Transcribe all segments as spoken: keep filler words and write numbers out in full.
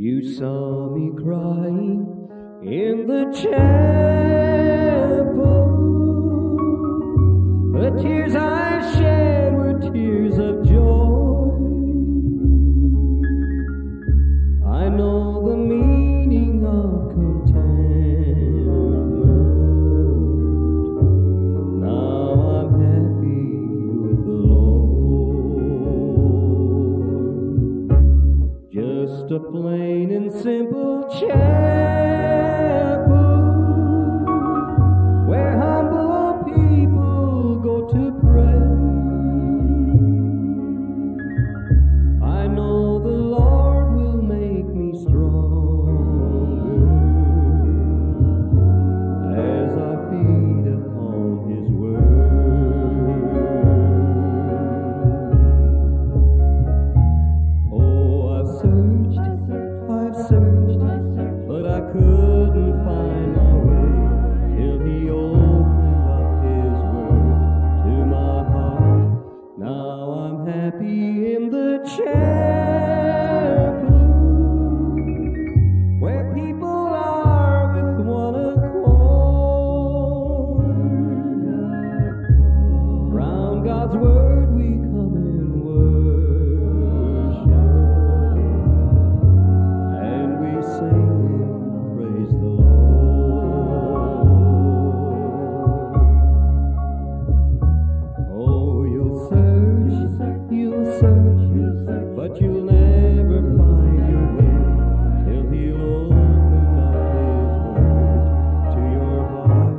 You saw me crying in the chapel. The tears I shed were tears of joy. I know the meaning of contentment. Now I'm happy with the Lord. Just a plain and simple chapel where humble people go to pray. I know the Lord will make me stronger as I feed upon His word. Oh, I've searched. Searched, but I couldn't find my way till He opened up His word to my heart. Now I'm happy in the chapel where people are with one accord. Round God's word we come and worship. But you'll never find your way till He'll open up His word to your heart.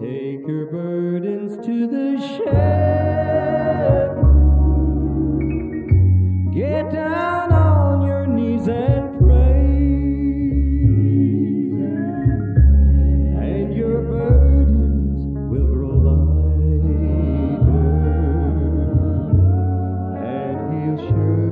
Take your burdens to the shepherd. Get down on your knees and pray, and your burdens will grow lighter. And He'll surely